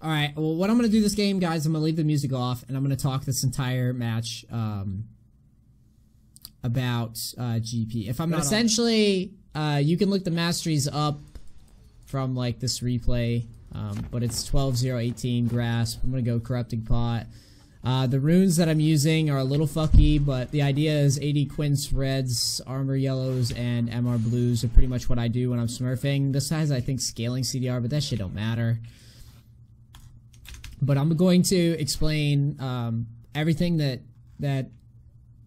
Alright, well, what I'm gonna do this game, guys, I'm gonna leave the music off, and I'm gonna talk this entire match, about, GP. If I'm not essentially, you can look the masteries up from, like, this replay, but it's 12-0-18, Grasp. I'm gonna go Corrupting Pot. The runes that I'm using are a little fucky, but the idea is 80 Quince Reds, Armor Yellows, and MR Blues are pretty much what I do when I'm smurfing. This has, I think, scaling CDR, but that shit don't matter. But I'm going to explain everything that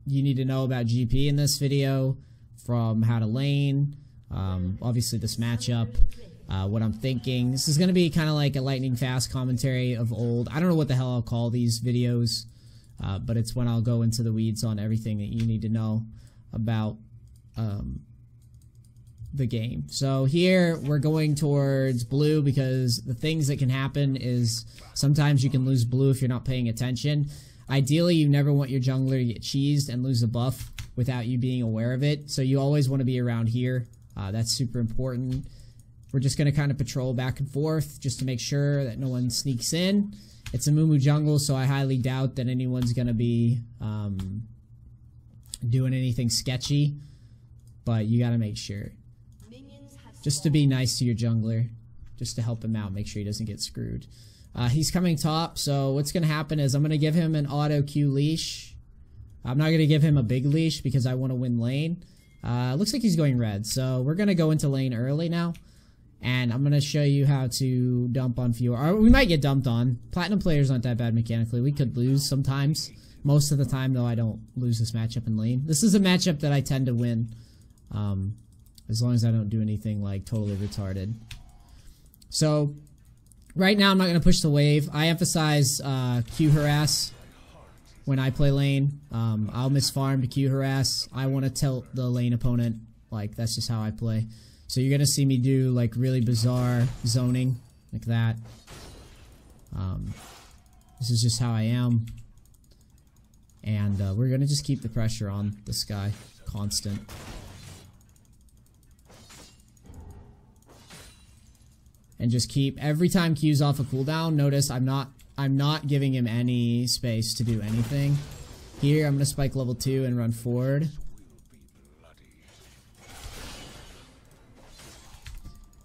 you need to know about GP in this video, from how to lane, obviously this matchup, what I'm thinking. This is going to be kind of like a lightning fast commentary of old. I don't know what the hell I'll call these videos, but it's when I'll go into the weeds on everything that you need to know about the game. So here we're going towards blue because the things that can happen is sometimes you can lose blue if you're not paying attention. Ideally, you never want your jungler to get cheesed and lose a buff without you being aware of it. So you always want to be around here. That's super important. We're just going to kind of patrol back and forth just to make sure that no one sneaks in. It's a Amumu jungle, so I highly doubt that anyone's going to be doing anything sketchy. But you got to make sure. Just to be nice to your jungler. Just to help him out. Make sure he doesn't get screwed. He's coming top, so what's going to happen is I'm going to give him an auto Q leash. I'm not going to give him a big leash because I want to win lane. Looks like he's going red, so we're going to go into lane early now. And I'm going to show you how to dump on Fiora. We might get dumped on. Platinum players aren't that bad mechanically. We could lose sometimes. Most of the time, though, I don't lose this matchup in lane. This is a matchup that I tend to win. As long as I don't do anything, like, totally retarded. So, right now I'm not going to push the wave. I emphasize Q harass when I play lane. I'll misfarm to Q harass. I want to tilt the lane opponent. Like, that's just how I play. So you're going to see me do, like, really bizarre zoning, like that. This is just how I am. And we're going to just keep the pressure on this guy constant. And just keep, every time Q's off a cooldown, notice I'm not giving him any space to do anything. Here, I'm going to spike level 2 and run forward.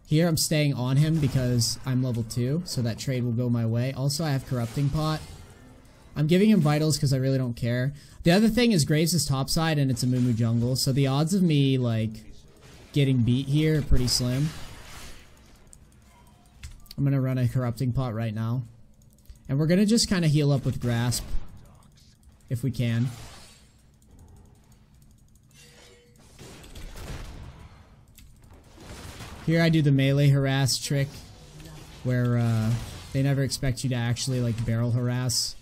Here, I'm staying on him because I'm level 2, so that trade will go my way. Also, I have Corrupting Pot. I'm giving him vitals because I really don't care. The other thing is Graves is topside and it's a Amumu jungle, so the odds of me, like, getting beat here are pretty slim. I'm going to run a Corrupting Pot right now. And we're going to just kind of heal up with Grasp, if we can. Here I do the melee harass trick, where they never expect you to actually, like, barrel harass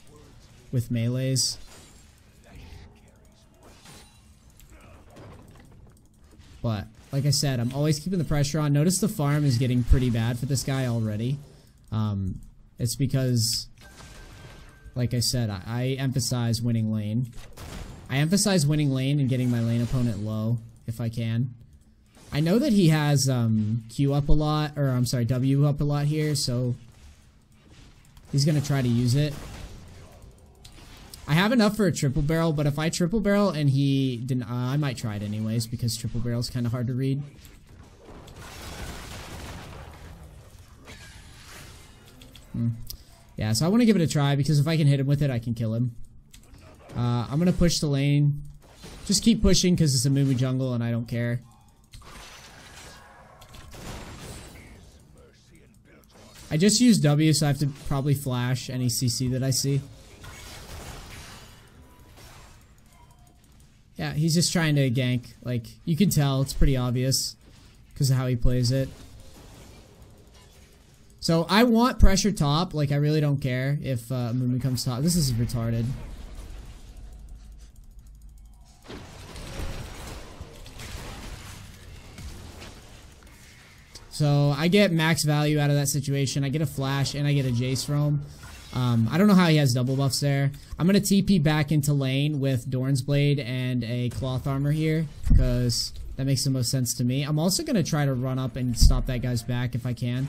with melees. But, like I said, I'm always keeping the pressure on. Notice the farm is getting pretty bad for this guy already. It's because, like I said, I emphasize winning lane. I emphasize winning lane and getting my lane opponent low, if I can. I know that he has Q up a lot, or I'm sorry, W up a lot here, so he's going to try to use it. I have enough for a triple barrel, but if I triple barrel and he didn't, I might try it anyways because triple barrel is kind of hard to read. Yeah, so I want to give it a try because if I can hit him with it, I can kill him. I'm going to push the lane. Just keep pushing because it's a Amumu jungle and I don't care. I just use W, so I have to probably flash any CC that I see. Yeah, he's just trying to gank. Like, you can tell, it's pretty obvious because of how he plays it. So, I want pressure top. Like, I really don't care if Amumu comes top. This is retarded. So, I get max value out of that situation. I get a flash and I get a Jace from him. I don't know how he has double buffs there. I'm going to TP back into lane with Dorn's Blade and a Cloth Armor here, because that makes the most sense to me. I'm also going to try to run up and stop that guy's back if I can.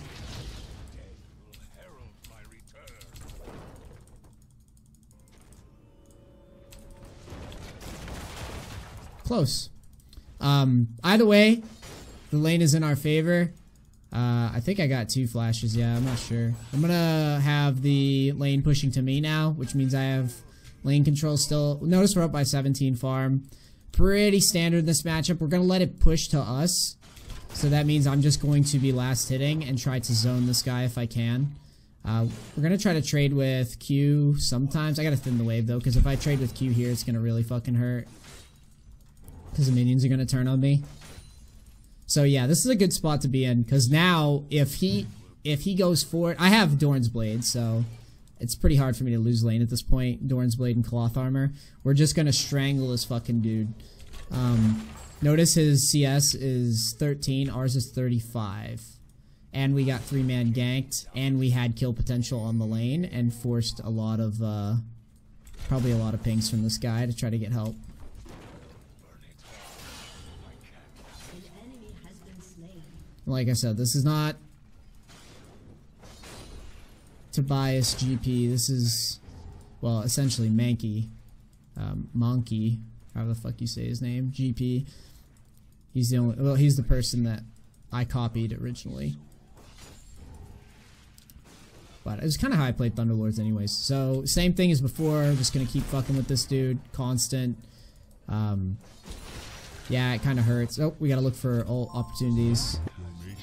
close. Either way, the lane is in our favor. I think I got 2 flashes. Yeah, I'm not sure. I'm gonna have the lane pushing to me now, which means I have lane control still. Notice we're up by 17 farm. Pretty standard this matchup. We're gonna let it push to us. So that means I'm just going to be last hitting and try to zone this guy if I can. We're gonna try to trade with Q sometimes. I gotta thin the wave though, because if I trade with Q here, it's gonna really fucking hurt. Because the minions are gonna turn on me. So yeah, this is a good spot to be in, because now if he goes for it, I have Dorne's Blade, so it's pretty hard for me to lose lane at this point. Dorne's Blade and Cloth Armor. We're just gonna strangle this fucking dude. Notice his CS is 13, ours is 35. And we got 3-man ganked, and we had kill potential on the lane, and forced a lot of, probably a lot of pings from this guy to try to get help. Like I said, this is not Tobias GP, this is, well, essentially Mankey, Monkey, however the fuck you say his name, GP. He's the only, well, he's the person that I copied originally. But it was kind of how I played Thunderlords anyways. So, same thing as before, just gonna keep fucking with this dude, constant. Yeah, it kind of hurts. Oh, we gotta look for all opportunities.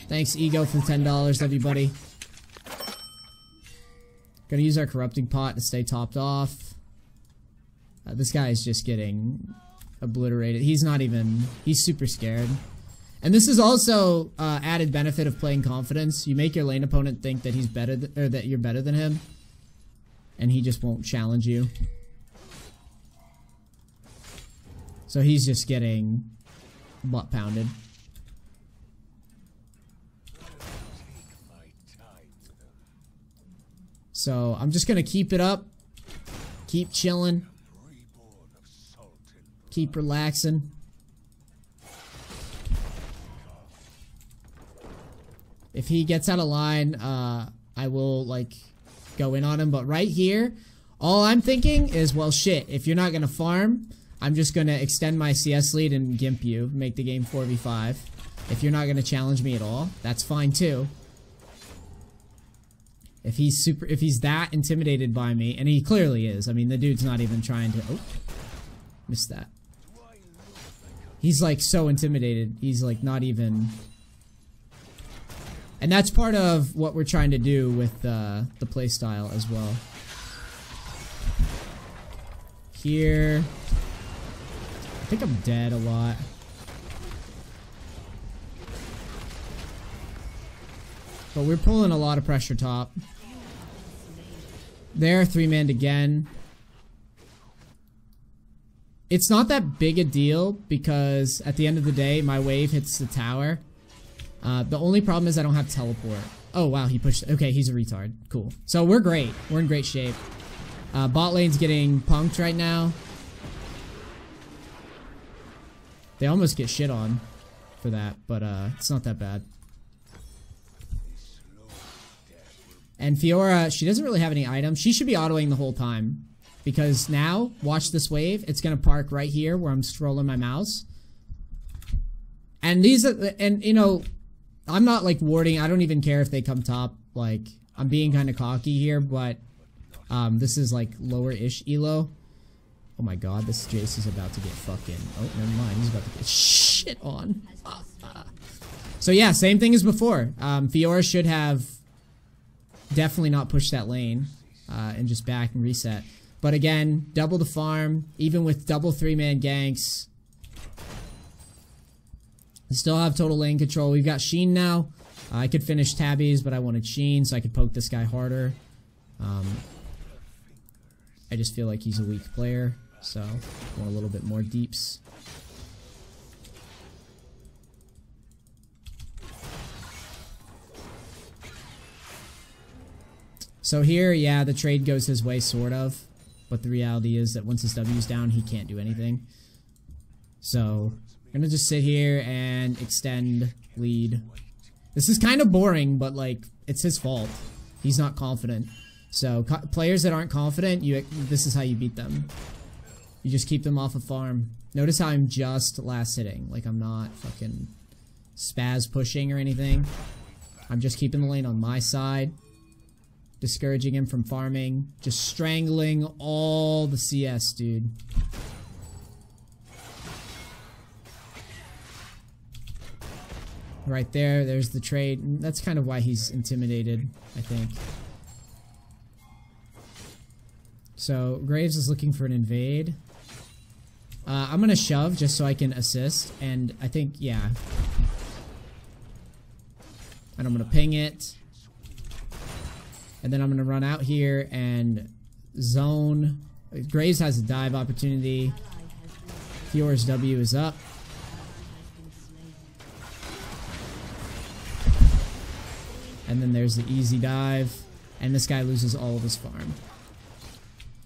Thanks, Ego, for the $10. Love you, buddy. Gonna use our Corrupting Pot to stay topped off. This guy is just getting obliterated. He's not even... He's super scared. And this is also added benefit of playing Confidence. You make your lane opponent think that he's better... or that you're better than him. And he just won't challenge you. So he's just getting butt pounded. So I'm just gonna keep it up, keep chilling, keep relaxing. If he gets out of line, I will like go in on him. But right here, all I'm thinking is, well, shit. If you're not gonna farm, I'm just gonna extend my CS lead and gimp you, make the game 4v5. If you're not gonna challenge me at all, that's fine too. If he's that intimidated by me, and he clearly is. I mean, the dude's not even trying to. Oh, missed that. He's like so intimidated. He's like not even. And that's part of what we're trying to do with the playstyle as well. Here. I think I'm dead a lot. But we're pulling a lot of pressure top. There, 3-man again. It's not that big a deal because at the end of the day, my wave hits the tower. The only problem is I don't have teleport. Oh, wow, he pushed. Okay, he's a retard. Cool. So we're great. We're in great shape. Bot lane's getting punked right now. They almost get shit on for that, but it's not that bad. And Fiora, she doesn't really have any items. She should be autoing the whole time. Because now, watch this wave. It's going to park right here where I'm scrolling my mouse. And these are, and you know, I'm not like warding. I don't even care if they come top. Like, I'm being kind of cocky here, but this is like lower-ish elo. Oh my god, this Jace is about to get fucking... Oh, never mind. He's about to get shit on. So yeah, same thing as before. Fiora should have definitely not pushed that lane and just back and reset. But again, double the farm, even with double 3-man ganks. I still have total lane control. We've got Sheen now. I could finish Tabby's, but I wanted Sheen so I could poke this guy harder. I just feel like he's a weak player. So, I want a little bit more deeps. So here, yeah, the trade goes his way, sort of. But the reality is that once his W's down, he can't do anything. So, I'm gonna just sit here and extend lead. This is kind of boring, but, like, it's his fault. He's not confident. So, players that aren't confident, this is how you beat them. You just keep them off a farm. Notice how I'm just last hitting. Like, I'm not fucking spaz pushing or anything. I'm just keeping the lane on my side. Discouraging him from farming. Just strangling all the CS, dude. Right there, there's the trade. And that's kind of why he's intimidated, I think. So, Graves is looking for an invade. I'm gonna shove just so I can assist, and I think, yeah. And I'm gonna ping it. And then I'm gonna run out here and zone. Graves has a dive opportunity. Fiora's W is up. And then there's the easy dive. And this guy loses all of his farm.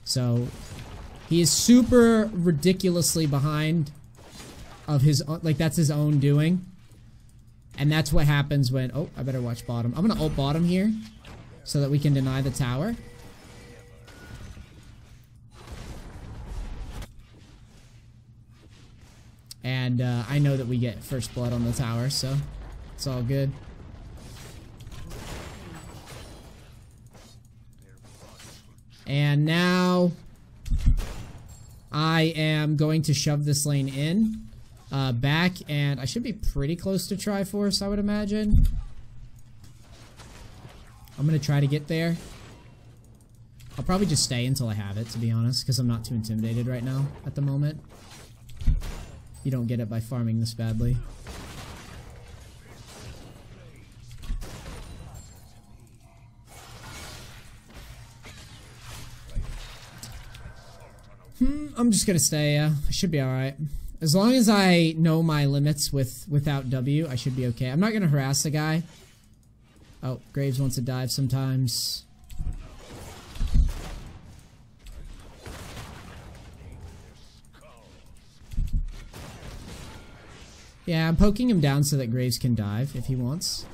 So, he is super ridiculously behind of his own, like, that's his own doing. And that's what happens when, oh, I better watch bottom. I'm gonna ult bottom here so that we can deny the tower. And I know that we get first blood on the tower, so it's all good. And now I am going to shove this lane in, back, and I should be pretty close to Triforce, I would imagine. I'm gonna try to get there. I'll probably just stay until I have it, to be honest, because I'm not too intimidated right now at the moment. You don't get it by farming this badly. I'm just gonna stay, I should be alright. As long as I know my limits without W, I should be okay. I'm not gonna harass the guy. Oh, Graves wants to dive sometimes. Yeah, I'm poking him down so that Graves can dive if he wants.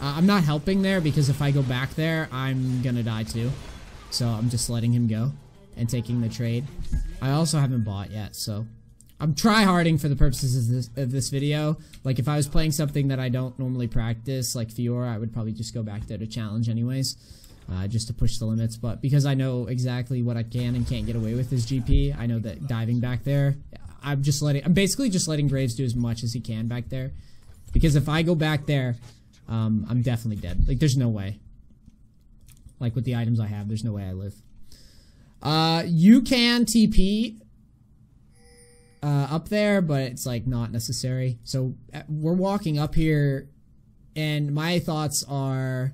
I'm not helping there because if I go back there, I'm gonna die too. So I'm just letting him go and taking the trade. I also haven't bought yet, so I'm tryharding for the purposes of this video. Like, if I was playing something that I don't normally practice, like Fiora, I would probably just go back there to challenge anyways, just to push the limits. But because I know exactly what I can and can't get away with as GP, I know that diving back there, I'm basically just letting Graves do as much as he can back there, because if I go back there, I'm definitely dead. Like, there's no way. Like, with the items I have, there's no way I live. You can TP up there, but it's, like, not necessary. So, we're walking up here, and my thoughts are,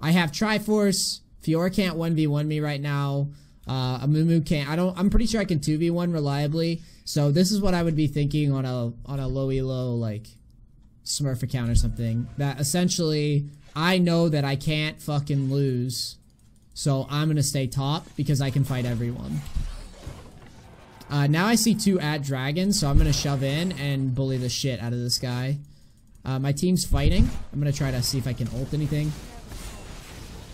I have Triforce, Fiora can't 1v1 me right now, Amumu can't, I'm pretty sure I can 2v1 reliably, so this is what I would be thinking on a low elo, like, Smurf account or something, that essentially I know that I can't fucking lose, so I'm gonna stay top because I can fight everyone. Now I see two at dragons, so I'm gonna shove in and bully the shit out of this guy. My team's fighting. I'm gonna try to see if I can ult anything.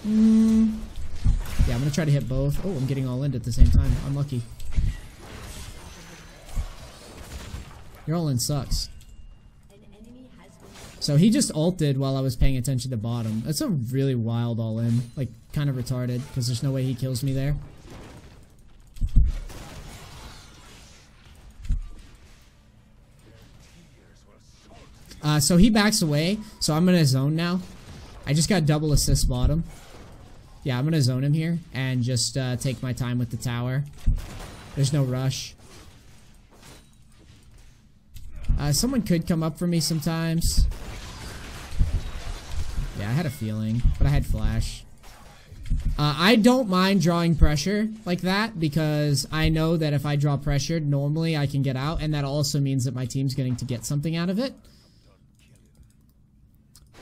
Yeah, I'm gonna try to hit both. Oh, I'm getting all in at the same time. Unlucky. Your all in sucks. So he just ulted while I was paying attention to bottom. That's a really wild all-in. Like, kind of retarded, because there's no way he kills me there. So he backs away, so I'm gonna zone now. I just got double assist bottom. Yeah, I'm gonna zone him here, and just take my time with the tower. There's no rush. Someone could come up for me sometimes. Yeah, I had a feeling, but I had flash. I don't mind drawing pressure like that, because I know that if I draw pressure, normally I can get out, and that also means that my team's going to get something out of it.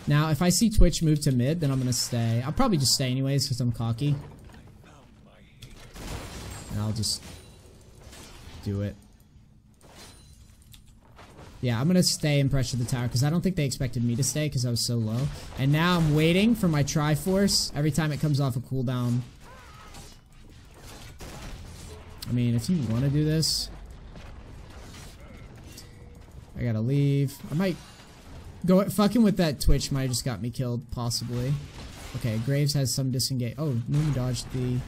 Now, if I see Twitch move to mid, then I'm going to stay. I'll probably just stay anyways, because I'm cocky. And I'll just do it. Yeah, I'm gonna stay and pressure the tower because I don't think they expected me to stay because I was so low. And now I'm waiting for my Triforce every time it comes off a cooldown. I mean, if you want to do this, I gotta leave. I might go fucking with that Twitch might have just got me killed, possibly. Okay, Graves has some disengage. Oh, Nunu dodged the.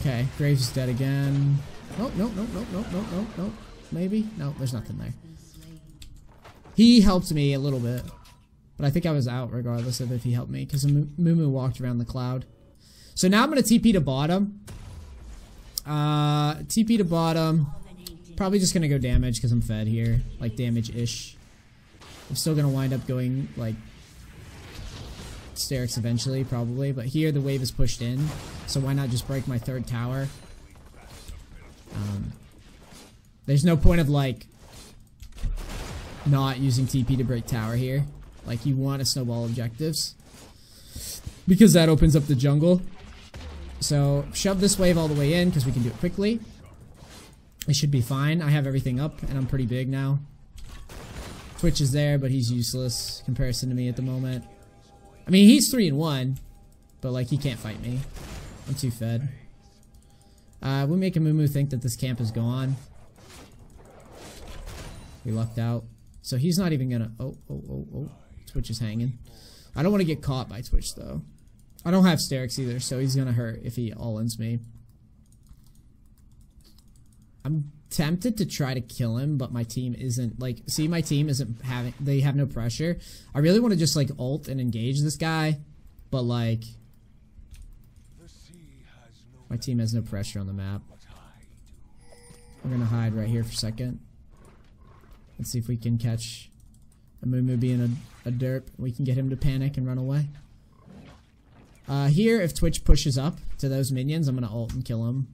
Okay, Graves is dead again. Nope, nope, nope, nope, nope, nope, nope, nope. Maybe? No, there's nothing there. He helped me a little bit. But I think I was out regardless of if he helped me. Because Amumu walked around the cloud. So now I'm going to TP to bottom. TP to bottom. Probably just going to go damage because I'm fed here. Like damage-ish. I'm still going to wind up going like Sterics eventually probably. But here the wave is pushed in. So why not just break my third tower? There's no point of like not using TP to break tower here. Like you want to snowball objectives because that opens up the jungle. So shove this wave all the way in because we can do it quickly. It should be fine. I have everything up and I'm pretty big now. Twitch is there, but he's useless in comparison to me at the moment. I mean, he's 3-1, but like he can't fight me. I'm too fed. We make Amumu think that this camp is gone. We lucked out. So he's not even gonna. Oh, oh, oh, oh. Twitch is hanging. I don't want to get caught by Twitch though. I don't have Sterics either, so he's gonna hurt if he all-ins me. I'm tempted to try to kill him, but my team isn't like. See, my team isn't having. They have no pressure. I really want to just like ult and engage this guy, but like, my team has no pressure on the map. We're gonna hide right here for a second. Let's see if we can catch Amumu being a derp. We can get him to panic and run away. Here, if Twitch pushes up to those minions, I'm gonna ult and kill him.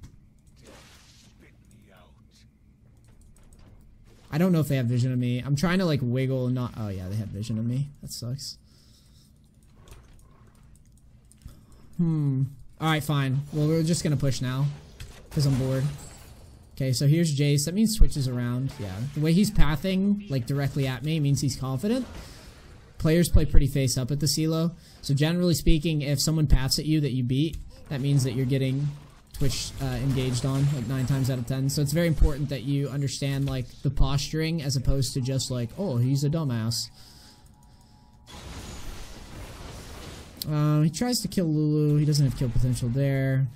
I don't know if they have vision of me. I'm trying to like wiggle and not. Oh yeah, they have vision of me. That sucks. Alright, fine. Well, we're just gonna push now because I'm bored. Okay, so here's Jace. That means Twitch is around. Yeah. The way he's pathing, like, directly at me means he's confident. Players play pretty face up at the CeeLo. So generally speaking, if someone paths at you that you beat, that means that you're getting Twitch engaged on, like, 9 times out of 10. So it's very important that you understand, like, the posturing as opposed to just, like, oh, he's a dumbass. He tries to kill Lulu. He doesn't have kill potential there.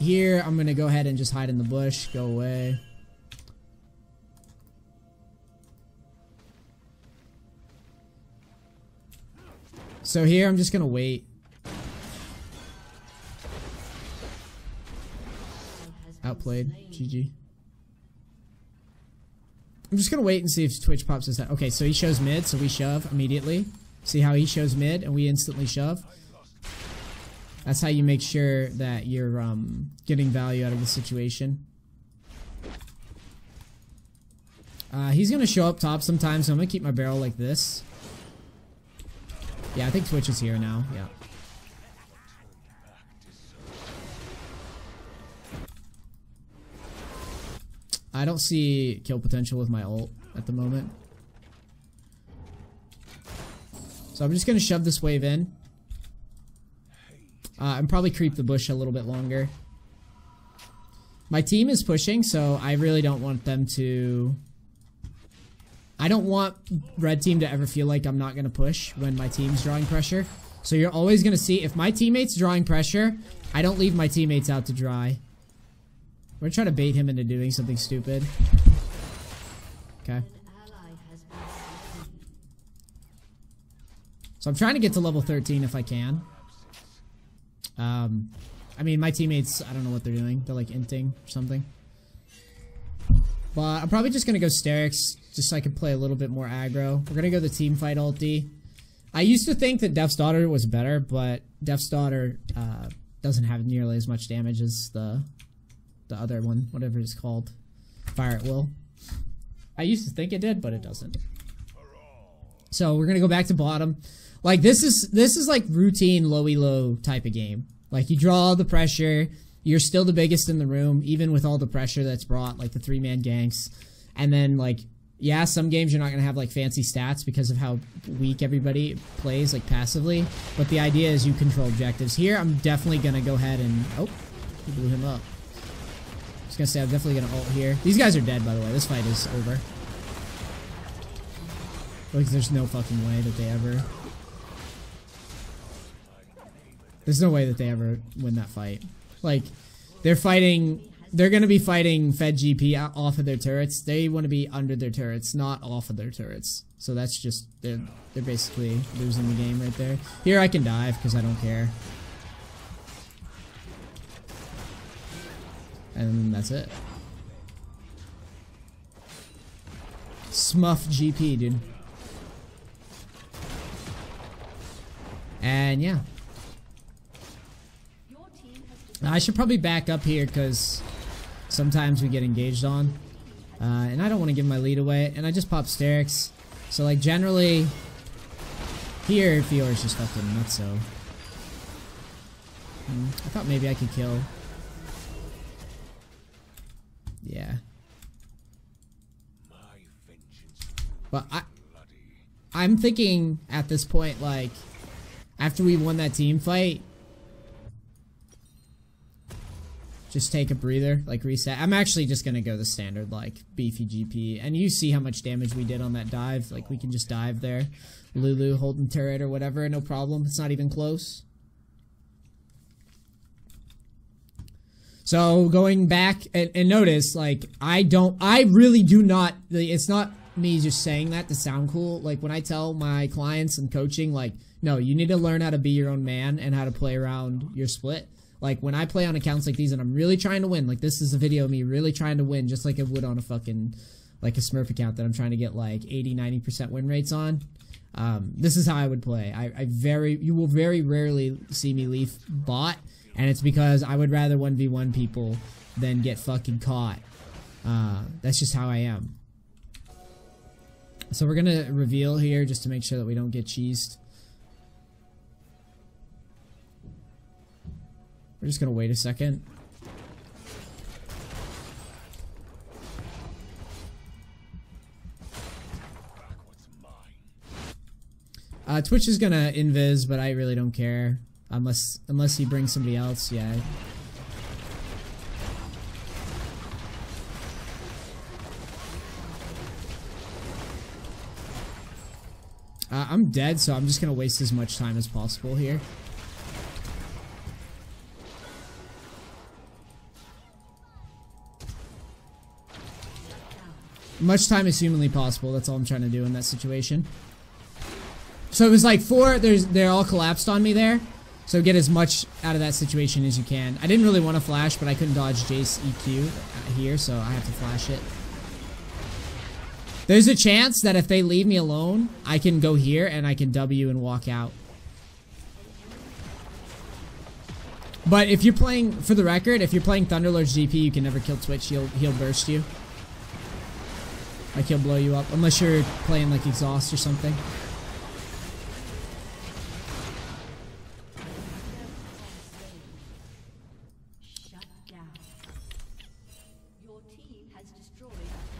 Here, I'm gonna go ahead and just hide in the bush. Go away. So here, I'm just gonna wait. Outplayed. GG. I'm just gonna wait and see if Twitch pops his head. Okay, so he shows mid, so we shove immediately. See how he shows mid, and we instantly shove. That's how you make sure that you're getting value out of the situation. He's going to show up top sometimes, so I'm going to keep my barrel like this. Yeah, I think Twitch is here now. Yeah. I don't see kill potential with my ult at the moment. So I'm just going to shove this wave in. And probably creep the bush a little bit longer. My team is pushing, so I really don't want them to. I don't want red team to ever feel like I'm not going to push when my team's drawing pressure. So you're always going to see if my teammate's drawing pressure, I don't leave my teammates out to dry. We're going to try to bait him into doing something stupid. Okay. So I'm trying to get to level 13 if I can. I mean, my teammates, I don't know what they're doing. They're, like, inting or something. But I'm probably just going to go Sterics, just so I can play a little bit more aggro. We're going to go the team fight ulti. I used to think that Def's Daughter was better, but Def's Daughter doesn't have nearly as much damage as the other one, whatever it's called. Fire at Will. I used to think it did, but it doesn't. So we're going to go back to bottom. Like, this is like routine low-e-low type of game. Like, you draw the pressure, You're still the biggest in the room, even with all the pressure that's brought, like the three-man ganks. And then, like, yeah, some games you're not going to have, like, fancy stats because of how weak everybody plays, like, passively. But the idea is you control objectives. Here, I'm definitely going to go ahead and... Oh, he blew him up. I was going to say, I'm definitely going to ult here. These guys are dead, by the way. This fight is over. Like, there's no fucking way that they ever... There's no way that they ever win that fight. Like, they're fighting... They're going to be fighting Fed GP off of their turrets. They want to be under their turrets, not off of their turrets. So that's just... They're basically losing the game right there. Here I can dive, because I don't care. And that's it. Smuff GP, dude. And yeah. I should probably back up here because sometimes we get engaged on. And I don't want to give my lead away. And I just pop Sterics. So, like, generally, here Fiora's just fucking nutso. I thought maybe I could kill. Yeah. But I'm thinking at this point, like, after we won that team fight, just take a breather, like reset. I'm actually just gonna go the standard, like, beefy GP. And you see how much damage we did on that dive. Like, we can just dive there. Lulu holding turret or whatever, no problem. It's not even close. So, going back, and notice, like, I really do not, it's not me just saying that to sound cool. Like, when I tell my clients and coaching, like, no, you need to learn how to be your own man and how to play around your split. Like, when I play on accounts like these and I'm really trying to win, like, this is a video of me really trying to win, just like it would on a fucking, like, a Smurf account that I'm trying to get, like, 80, 90% win rates on. This is how I would play. You will very rarely see me leave bot, and it's because I would rather 1v1 people than get fucking caught. That's just how I am. So we're gonna reveal here just to make sure that we don't get cheesed. We're just gonna wait a second. Twitch is gonna invis, but I really don't care. Unless he brings somebody else, yeah. I'm dead, so I'm just gonna waste as much time as possible here. Much time as humanly possible, that's all I'm trying to do in that situation. So it was like four, they're all collapsed on me there. So get as much out of that situation as you can. I didn't really want to flash, but I couldn't dodge Jace EQ here, so I have to flash it. There's a chance that if they leave me alone, I can go here and I can W and walk out. But if you're playing, for the record, if you're playing Thunderlords GP, you can never kill Twitch. He'll burst you. Like, he'll blow you up. Unless you're playing, like, Exhaust or something.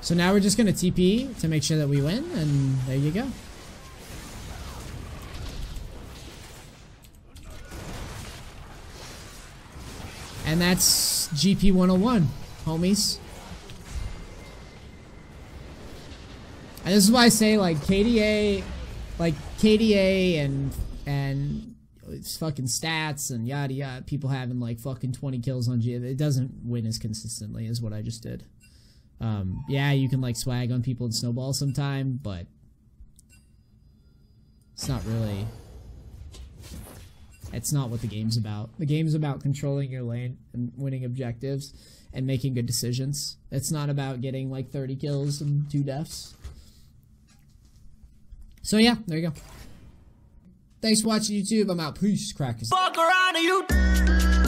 So now we're just gonna TP to make sure that we win, and there you go. And that's GP 101, homies. And this is why I say, like, KDA and fucking stats and yada yada, people having, like, fucking 20 kills on G, it doesn't win as consistently as what I just did. Yeah, you can, like, swag on people and snowball sometime, but it's not what the game's about. The game's about controlling your lane and winning objectives and making good decisions. It's not about getting, like, 30 kills and 2 deaths. So yeah, there you go. Thanks for watching, YouTube. I'm out. Peace, crackers. Fuck around, you.